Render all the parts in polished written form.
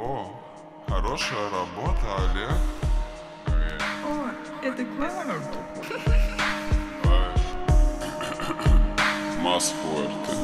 Во, хорошая работа, Олег. О, это главное. Mas fuerte.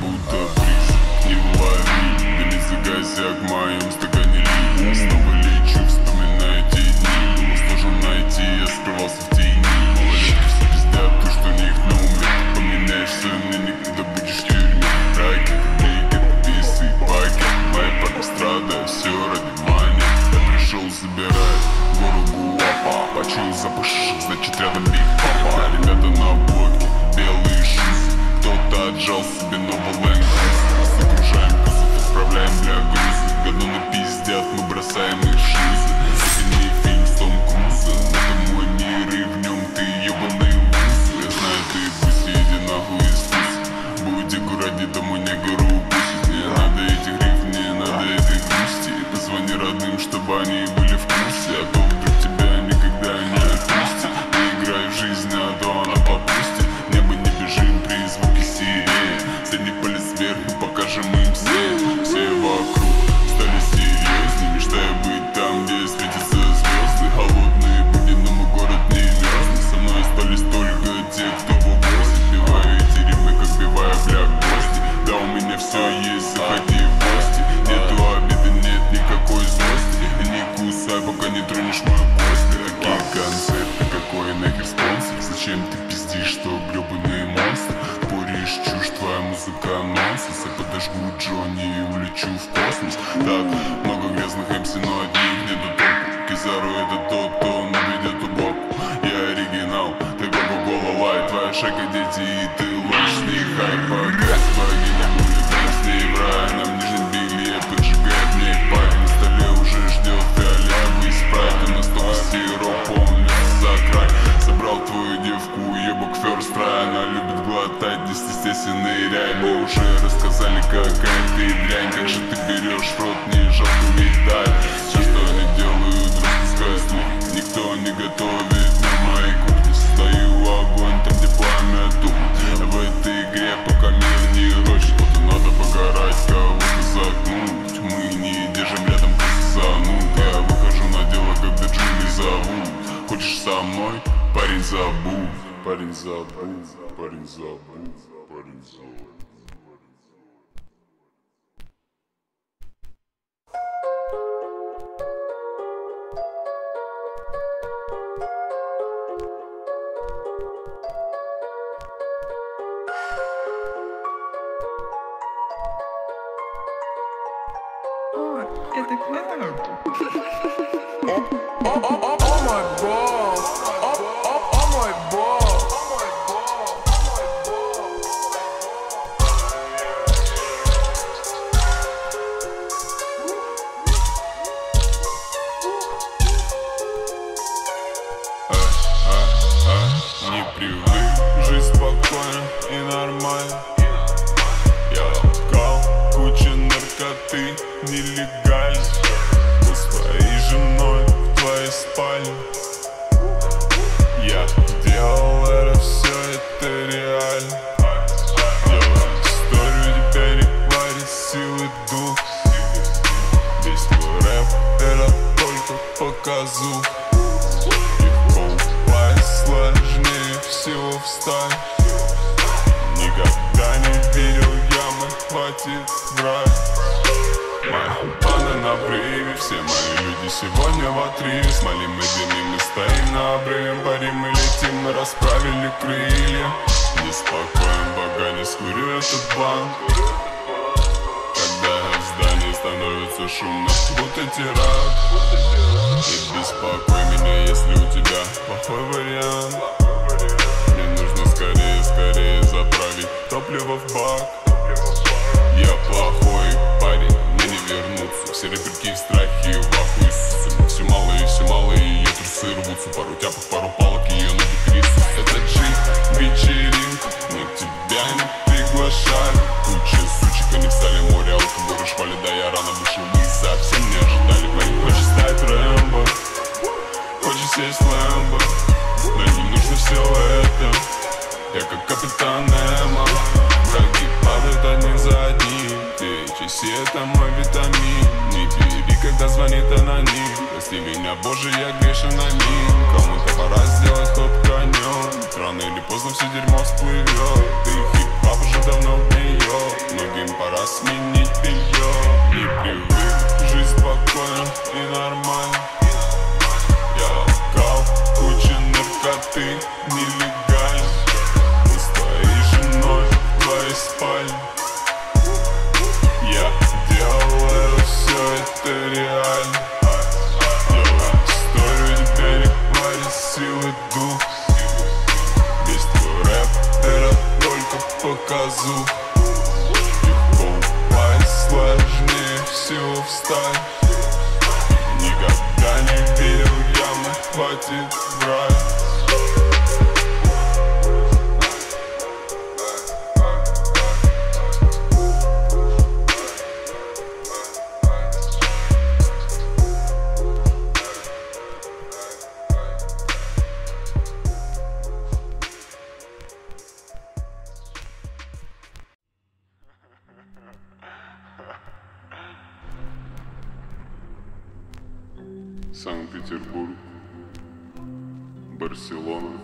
Будто прижит не влови. Или загазя к моим стакане ли. Я снова лечу, вспоминаю те дни. Думал, сложно найти, я скрывался в тени. Малолетки все пиздят, то, что у них на уме. Поменяешься, мне никогда будешь в тюрьме. Раки, клики, писы, паки. Моя папа все ради мани. Я пришел забирать гору гуапа. Почуял запах, значит рядом биг папа. Ребята на блоке. Белые шусы, кто-то отжал себе новый лэнгхуз. Загружаем кузов, отправляем бля грузы. Гадоны пиздят, мы бросаем их шузы. Сильный фильм с Том Крузом. Это мой мир, и в нем ты ебаный лузы. Я знаю, ты пусть иди нахуй из пусть. Будь аккуратней, тому негору упустить. Не надо этих риф, не надо этой грусти. Позвони родным, чтобы они были в курсе. А то вдруг тебя никогда не отпустит. Не играй в жизнь, а то она попустит. Средний палец вверх, мы покажем им все. Все вокруг стали серьезны. Мечтаю быть там, где светятся звезды. Холодные будни, но мы город не мерзнет. Со мной остались только те, кто в угрозе. Биваю эти римы, как биваю бля гвозди. Да, у меня все есть, заходи в гости. Нету обиды, нет никакой злости. И не кусай, пока не тронешь мою кость. Какие концерты, какой нахер спонсор? Зачем ты пиздишь, что гребаные монстры? Чушь, твоя музыка нонсенс. Я подожгу Джонни и улечу в космос. Так, много грязных MC, но от них нету толку. Кизару это тот, кто наведет уборку. Я оригинал, ты кока-кола лайт. Твоя шайка дети и ты лучше с них хайпа. Грязь, богиня, мы любим с ней в рай. Нам нижний белье поджигает мне пай. На столе уже ждет фиолетовый спрайт. И на стол сиропом лез за край. Собрал твою девку, ебок ферст рай. Она любит глотать, не стесняйся, ныряй. Мы уже рассказали, какая ты дрянь. Как же ты берешь в рот, не жалко медаль. Все, что они делают, распускай слух. Никто не готовит на моей кухне. Стою огонь там, где пламя тухнет. В этой игре пока мир не рочит. Вот и надо покарать, кого-то загнуть. Мы не держим рядом крысану. Я выхожу на дело, когда джунгли зовут. Хочешь со мной? Парень забудь, парень забудь, парень забудь, парень забудь. О, это классно. О мой бог! Нелегально, со своей женой в твоей спальне. Я делал это, все это реально. Делаю историю, тебя не хватит силы дух. Весь твой рэп это только показух. Легко упасть, сложнее всего встать. Никогда не верил, ямы хватит врать. Пана на прыгай, все мои люди сегодня в отрыве. С малим и дымим мы стоим на обрыве. Парим мы летим, мы расправили крылья. Неспокоен, пока не скурю этот банк. Когда в здании становится шумно, будто теракт. Не беспокой меня, если у тебя плохой вариант. Мне нужно скорее, скорее заправить топливо в бак. Я плохой парень, мне не вернуться. Все реперки в страхе, в ахуе ссутся. Все малые, ее трусы рвутся. Пару тяпок, пару палок, ее ноги трясутся. Это джи-вечеринка, но тебя не приглашали. Куча сучек, они встали, море алкоголя шпали. Да я рано вышел, и совсем не ожидали. Парень хочет стать Рэмбо, хочет сесть в Лэмбо. Но не нужно все это, я как капитан Немо. Враги падают одни за одним. встреч. И это мой витамин. Не перевери, когда звонит аноним. Прости меня, Боже, я грешен на ним. Кому-то пора сделать хоп конем. Рано или поздно все дерьмо всплывет. Ты хип-хап уже давно бьет. Многим пора сменить белье. Не привык жить спокойно и нормально. Я кал, куча наркоты, нелегально. Ты стоишь женой в твоей спальне. Я делаю все это реально. Стоит перехватить силы дух. Весь твой рэп — это только показу. И купать сложнее всего встать. Никогда не верил ямы, хватит брать. Санкт-Петербург, Барселона.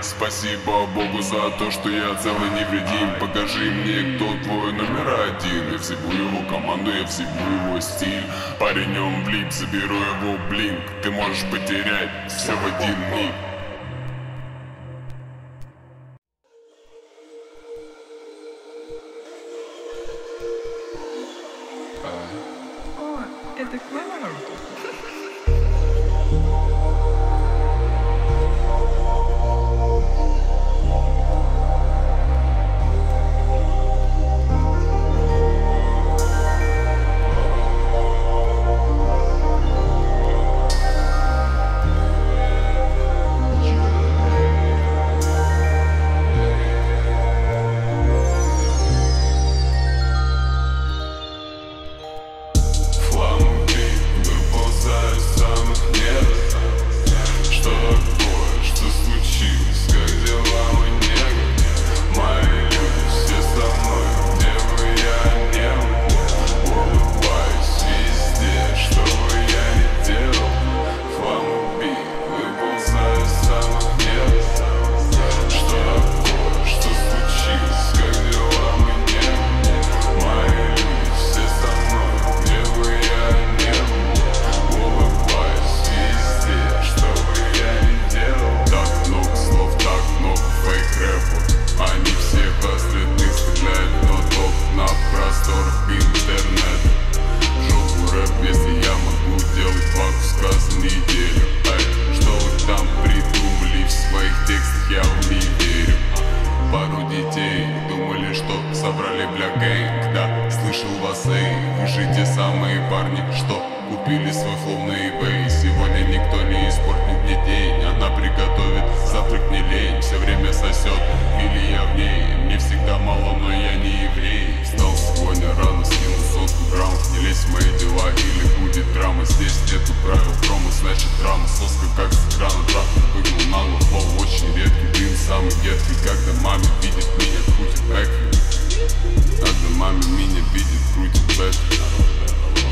Спасибо Богу за то, что я цел и невредим. Покажи мне, кто твой номер один. Я всебу его команду, я всебу его стиль. Паренем влип, заберу его блинк. Ты можешь потерять все в один миг. Бэйби, свой словный бейс. Сегодня никто не испортит мне день. Она приготовит завтрак, не лень. Все время сосет, или я в ней. Мне всегда мало, но я не еврей. Встал сегодня рано, скинул сотку грамм. Не лезь в мои дела, или будет драма. Здесь нету правил промо, значит драма. Соска как с экрана, трактор выгнул на ногу. Пол очень редкий, дым самый едкий. Когда маме видит меня, крутит бэк. Когда маме меня видит, крутит бэк.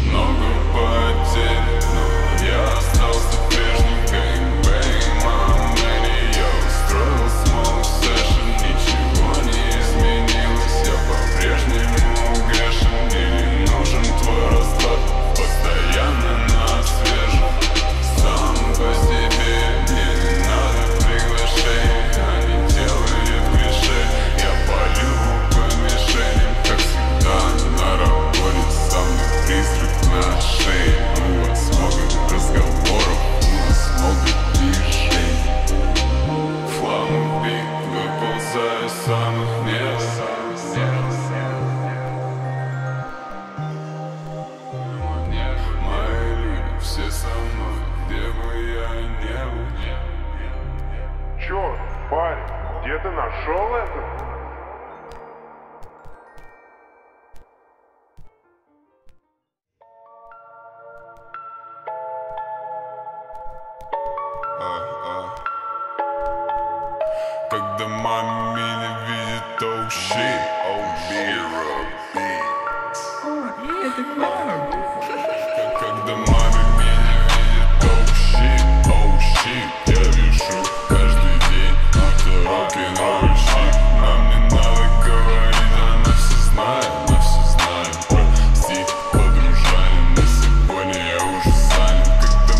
Много потерь, но я остался прежним геймбэймом. Мэри, я устроил смол сэшн, ничего не изменилось. Я по-прежнему грешен, или нужен твой расклад. Постоянно на свежем, сам по себе. Не надо приглашений, они делают клише. Я палю по мишеням, как всегда на работе. Со мной призрак на шее, ну вот смогут разговоров, ну вот смогут движений. Фламу пик, выползаю с самых нерв. Мои люди все со мной, где бы я не был. Чё, парень, где ты нашел это? Когда мама меня видит, oh shit, oh zero. Это классно. Когда мама меня видит, oh shit, я вижу каждый день, это рок-н-ролл shit. Нам не надо говорить, она все знает, мы все знаем. Про стих подружаем, но сегодня я уже занят.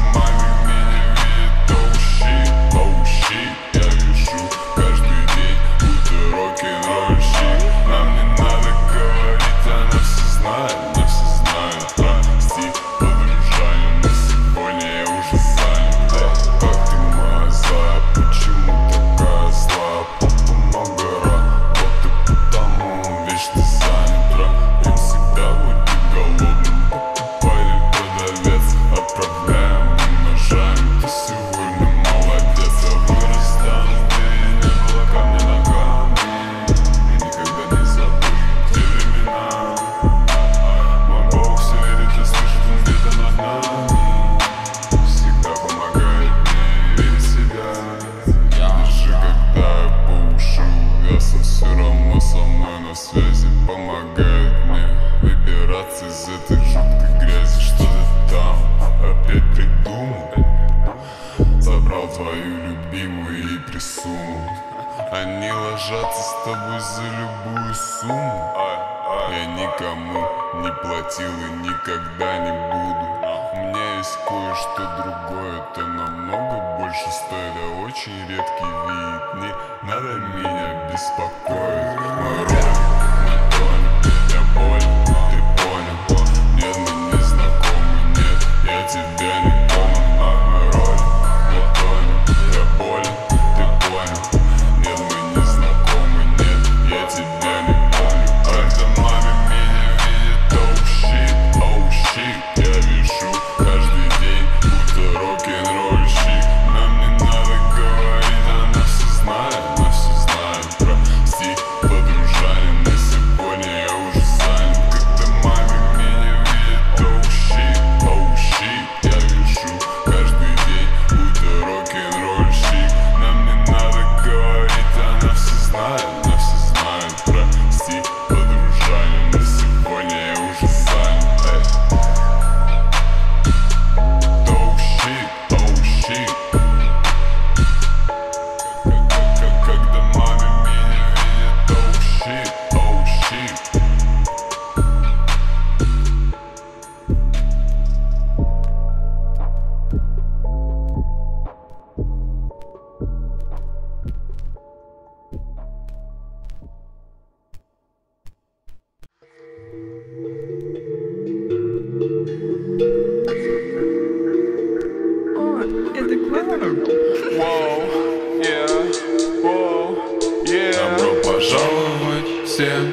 Когда мама меня видит, oh shit, я вижу каждый день, это рок-н-ролл shit. Нам не надо говорить, она все знает, мы все знаем. Про стих подружаем, но сегодня я уже занят. Как ты моя злая, почему такая злая? Папа много работы, потому вечно занят. Им всегда будь голодным, покупай продавец. Отправляем, умножаем, ты сегодня молодец. Я вырос там, где не было камня ногами, и никогда не забыл те времена. Мой Бог все видит и слышит, он где-то над нами. Всегда помогает мне верить в себя. Даже когда я по уши увязан, все равно со мной на связи. Помогает мне выбираться из этой жуткой грязи. Что ты там опять придумал? Забрал твою любимую и присунул. Они ложатся с тобой за любую сумму. Я никому не платил и никогда не буду. У меня есть кое-что другое, это намного больше стоит, а очень редкий вид. Не надо меня беспокоить. Мой ролик на тоне, я болен, ты понял. Нет, мы не знакомы, нет, я тебя не помню. Мой ролик на тоне, я болен, ты понял. Нет, мы не знакомы, нет, я тебя не помню. Когда мама меня видит, oh shit, я вижу каждый день, будто рок-н-ролл shit. Нам не надо говорить, она все знает, мы все знаем. Про стих подружаем, но сегодня я уже занят. Когда мама меня видит, oh shit, я вижу каждый день, будто рок-н-ролл shit. Нам не надо говорить, она все знает, мы все знаем. Про стих подружаем, но сегодня я уже занят. Oh shit, oh shit. Когда мама меня видит, oh shit, oh shit. Добро пожаловать всем,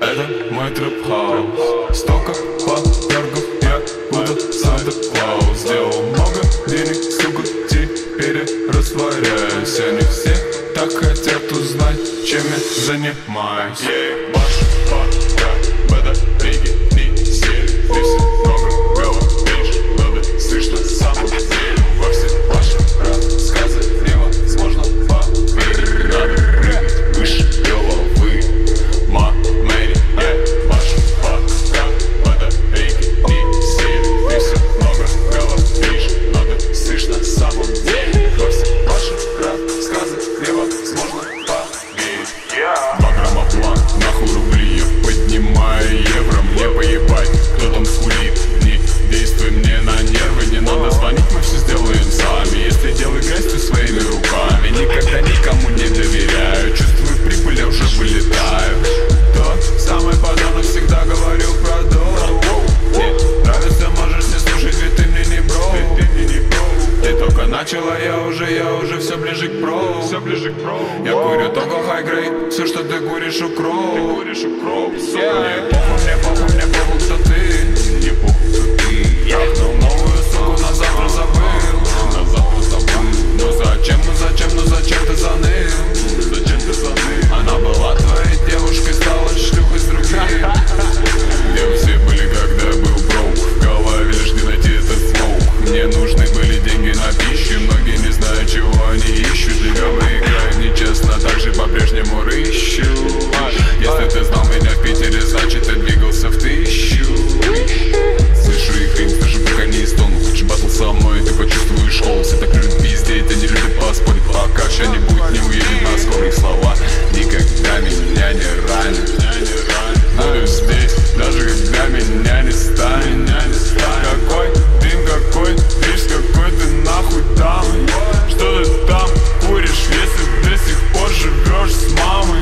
это мой трэп-хаус. Столько подвергов я буду сам надо, вау. Сделал много денег, ссылку теперь растворяюсь. Они все так хотят узнать, чем я занимаюсь. Ей, баш, пока, беда, риги, и сели, висит много говоришь, надо слышно самом деле. Во все ваши рассказы невозможно поверить. Надо прыгать выше головы, ма, мэри, ей, баш, пока, беда, риги, и сели, висит много говоришь, надо слышно самом деле. Во все ваши рассказы невозможно поверить. 2 грамма план, нахуй рубли, я поднимаю евро, мне поебать, кто там скулит. Не действуй мне на нервы, не надо звонить, мы все сделаем сами. Если делай грязь, ты своими руками. Никогда никому не доверяю, чувствую прибыль, я уже вылетаю. Тот самый подонок всегда говорил про долг. Не нравится, можешь не слушать, ведь ты мне не бро. Ты только начала, я уже все ближе к про. Я курю только хайгрейд, все, что ты куришь, укроп. Мне похуй, мне похуй, кто ты. Не похуй, кто ты. Я гнал новую суку, на завтра забыл. Ну зачем, ну зачем ты заныл? Она была твоей девушкой, стала шлюхой с другим. Где все были, когда я был броук? В голове лишь не найти этот смоук. Мне нужны были деньги на пищу, многие не знают, чего они ищут. Живем и играем нечестно, также по-прежнему рыщу. Если ты знал меня в Питере, значит ты двигался в 1000. Слышу их рим, слышу, пока не истонут. Хочешь батл со мной, ты почувствуешь холод. Все так любят пиздеть, они любят поспорить. Пока что-нибудь не уедет на скорых слова. Никогда меня не ранит. Буду здесь, даже когда меня не станет. Какой дым, какой движ, какой ты нахуй там. Что ты там куришь, если до сих пор живешь с мамой?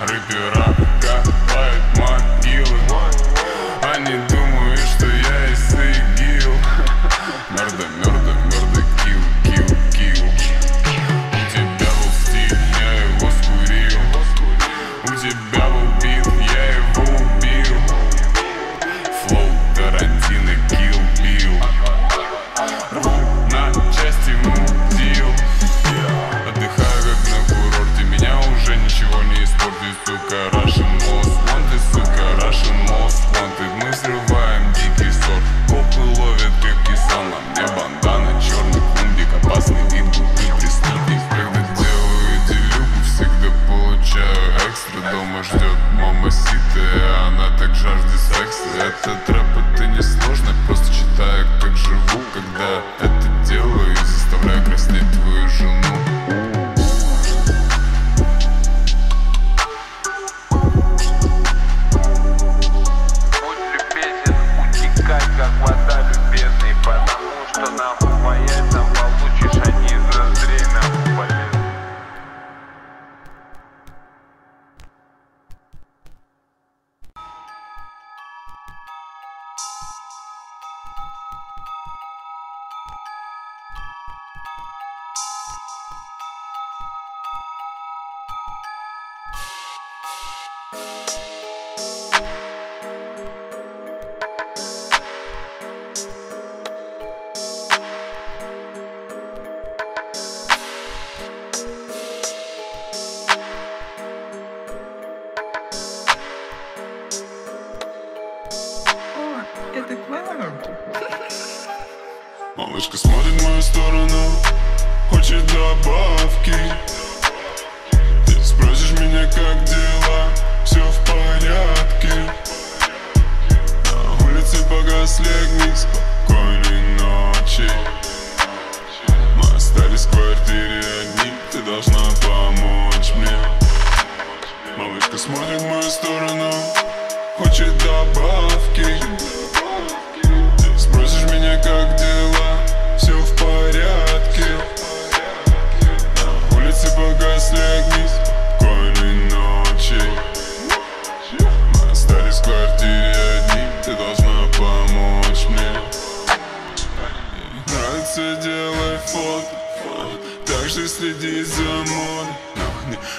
Рыпера копают могилы, они думают. Это клево. Малышка смотрит в мою сторону, хочет добавки. Ты спросишь меня, как дела, все в порядке. На улице погас огни, спокойной ночи. Мы остались в квартире одни, ты должна помочь мне. Малышка смотрит в мою сторону, хочет добавки. Как дела? Все в порядке. На улице погасли огни, спокойной ночи. Мы остались в квартире одни, ты должна помочь мне. Нравится, делай фото, также следи за мной.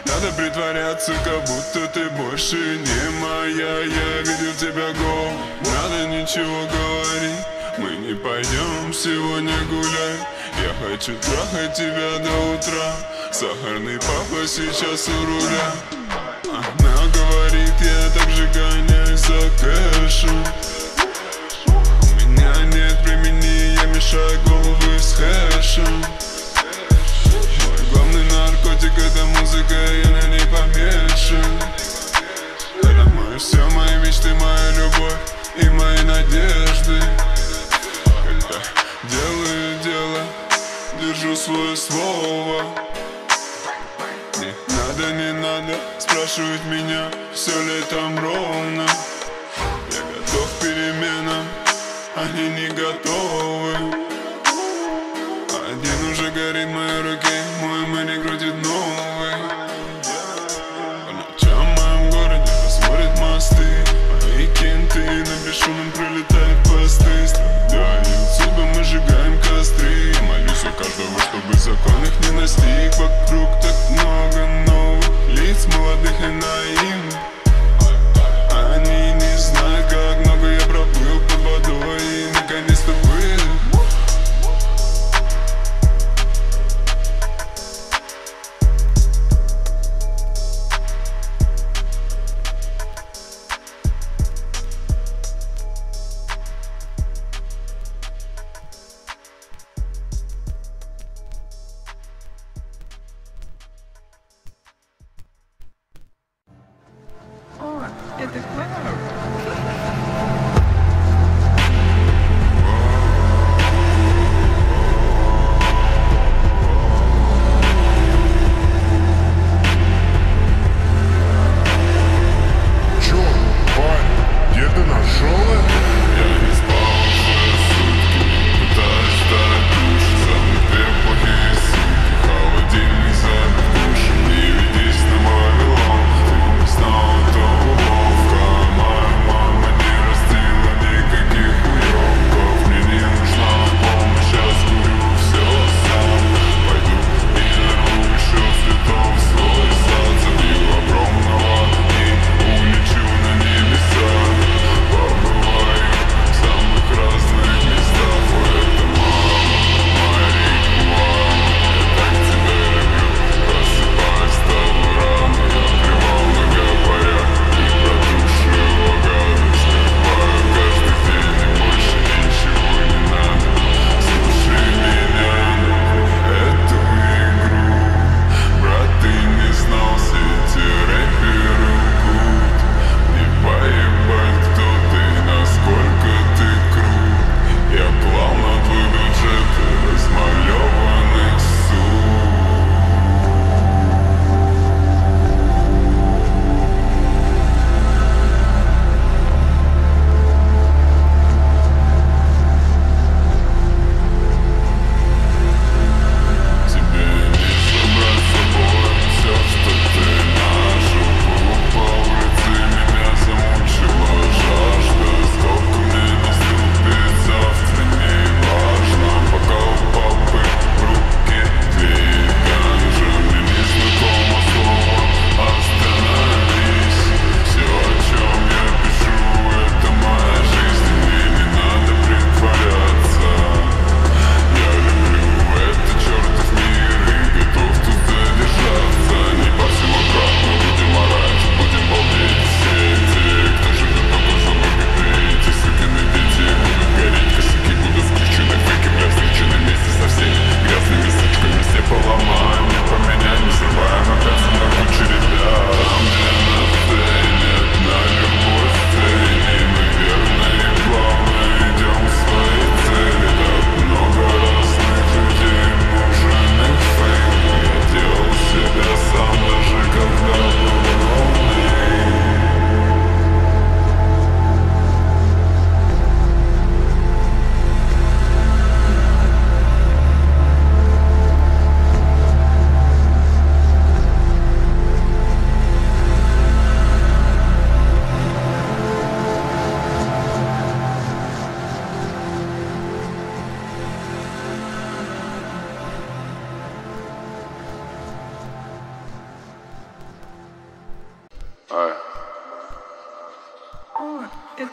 Надо притворяться, как будто ты больше не моя. Я видел тебя голым, надо ничего говорить. Мы не пойдем сегодня гулять. Я хочу трахать тебя до утра. Сахарный папа сейчас у руля. Она говорит, я так же гоняюсь за кэшем. У меня нет времени, я мешаю головы с хэшем. Мой главный наркотик — это музыка, я на ней помешан. Это мое все, мои мечты, моя любовь и мои надежды. Делаю дело, держу свое слово. Не надо спрашивать меня, все ли там ровно. Я готов к переменам, они не готовы. Один уже горит в моей руке, мой мэрик крутит новый. По ночам в моем городе посмотрят мосты. Мои кенты на бесшумном пролетают посты. Страдаем зубы, мы сжигаем костры. Молюсь у каждого, чтобы закон их не настиг. Вокруг так много новых лиц, молодых и наивных. Они не знают, как много я проплыл под водой и наконец-то выдох.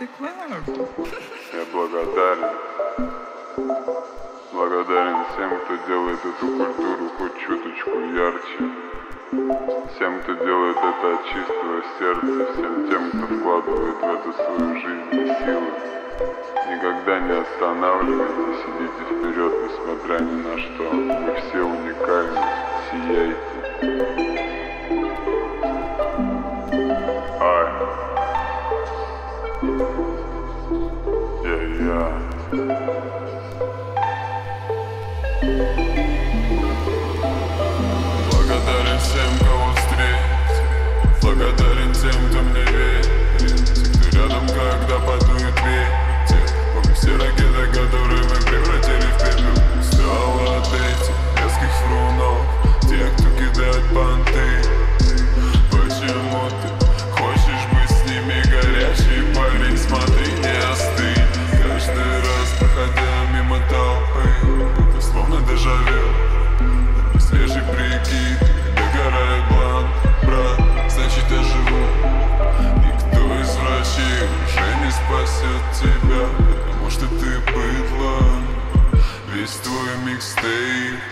Я благодарен всем, кто делает эту культуру хоть чуточку ярче, всем, кто делает это от чистого сердца, всем тем, кто вкладывает в эту свою жизнь и силы. Никогда не останавливайтесь, идите вперед, несмотря ни на что. Вы все уникальны, сияйте. Благодарен всем, кого встретил, благодарен тем, кто мне верит, те, кто рядом, когда подует ветер. Помню все ракеты, которые мы превратили в пепел. Устала от этих резких фрунов, тех, кто кидает понты. Почему ты хочешь быть с ними горячий парень? Смотри, не остынь. Каждый раз, проходя мимо толпы, это словно дежавю. Свежий прикид, догорает блант, брат, значит я живу. Никто из врачей уже не спасет тебя, потому что ты быдло. Весь твой микстейп,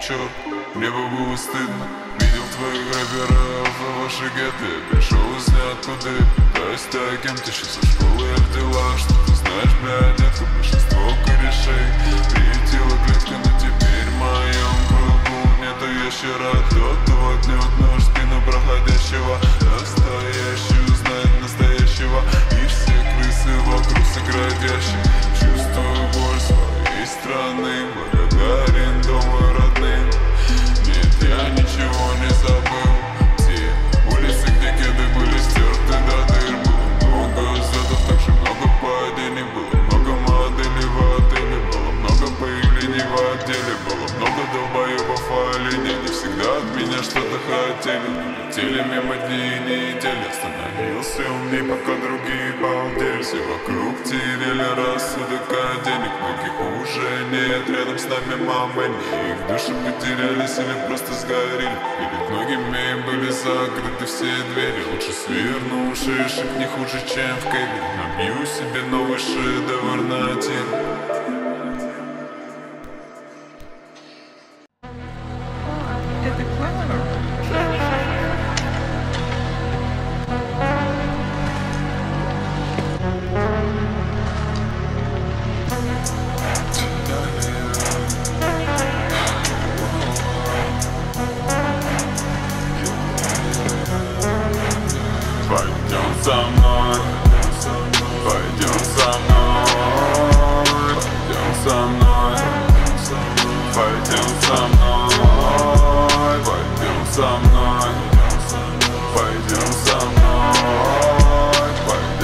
черт, мне было стыдно. Видел твоих рэперов на ваши гетты, я пришел из ниоткуда, я питаюсь таким. Ты сейчас со школы, я в делах, что ты знаешь, бля, детка, большинство корешей прилетело клетка на теперь моя. Я рад от того дня, одну спину проходящего, настоящую знает настоящего. И все крысы вокруг сыграют ящик. Чувствую боль своей страны, благодарен дому родным. Нет, я ничего не забыл. Те улицы, где кеды были стерты до дыр. Было много взлетов, так же много падений. Было много моделей в отеле, было много появлений в отделе. Было много долбоебов в олене. Всегда от меня что-то хотели. Летели мимо дни и недели. Остановился умней, пока другие балдели. Все вокруг теряли рассудок, а денег многих уже нет. Рядом с нами мамы, их души потерялись или просто сгорели. Перед многими были закрыты все двери. Лучше свернувший шип не хуже, чем в кайве. Набью себе новый шедевр на теле.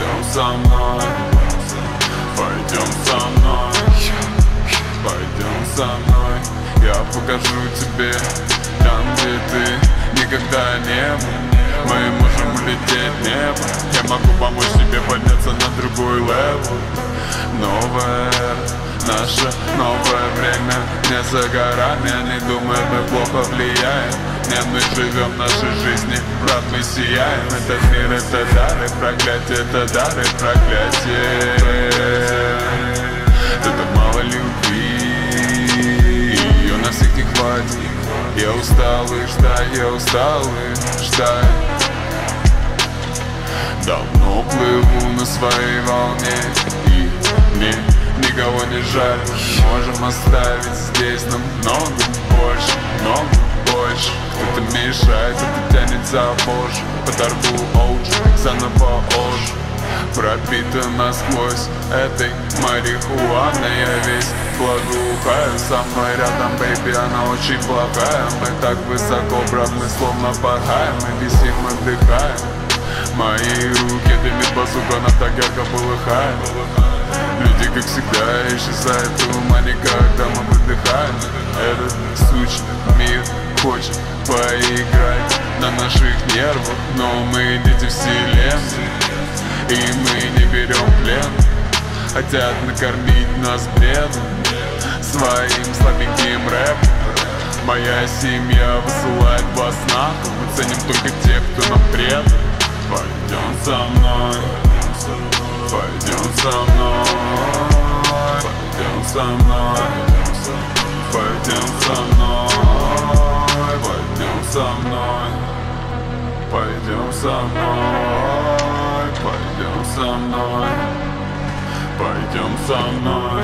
Пойдем со мной. Пойдем со мной, пойдем со мной, пойдем со мной, пойдем со мной, пойдем со мной, пойдем со мной, пойдем со мной.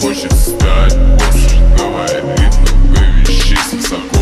Хочет стать больше, говорит много вещей.